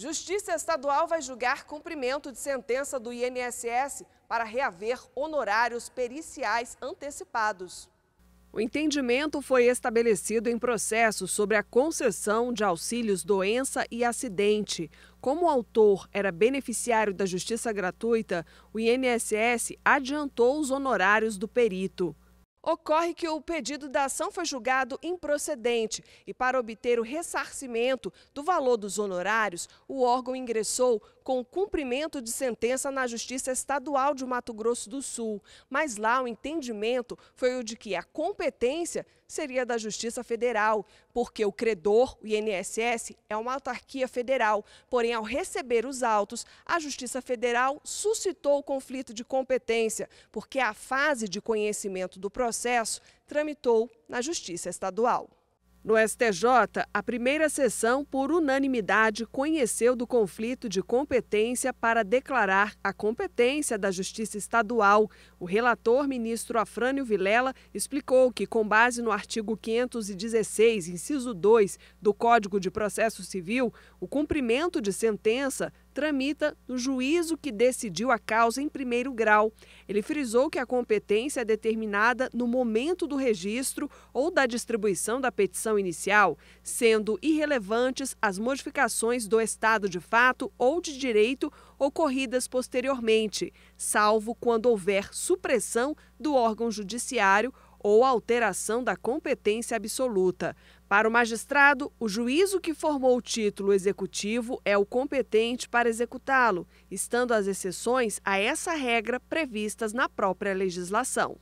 Justiça Estadual vai julgar cumprimento de sentença do INSS para reaver honorários periciais antecipados. O entendimento foi estabelecido em processo sobre a concessão de auxílios doença e acidente. Como o autor era beneficiário da justiça gratuita, o INSS adiantou os honorários do perito. Ocorre que o pedido da ação foi julgado improcedente e, para obter o ressarcimento do valor dos honorários, o órgão ingressou com cumprimento de sentença na Justiça Estadual de Mato Grosso do Sul. Mas lá o entendimento foi o de que a competência seria da Justiça Federal, porque o credor, o INSS, é uma autarquia federal. Porém, ao receber os autos, a Justiça Federal suscitou o conflito de competência, porque a fase de conhecimento do processo tramitou na Justiça Estadual. No STJ, a primeira sessão, por unanimidade, conheceu do conflito de competência para declarar a competência da Justiça Estadual. O relator, ministro Afrânio Vilela, explicou que, com base no artigo 516, inciso 2, do Código de Processo Civil, o cumprimento de sentença tramita no juízo que decidiu a causa em primeiro grau. Ele frisou que a competência é determinada no momento do registro ou da distribuição da petição inicial, sendo irrelevantes as modificações do estado de fato ou de direito ocorridas posteriormente, salvo quando houver supressão do órgão judiciário ou alteração da competência absoluta. Para o magistrado, o juízo que formou o título executivo é o competente para executá-lo, estando as exceções a essa regra previstas na própria legislação.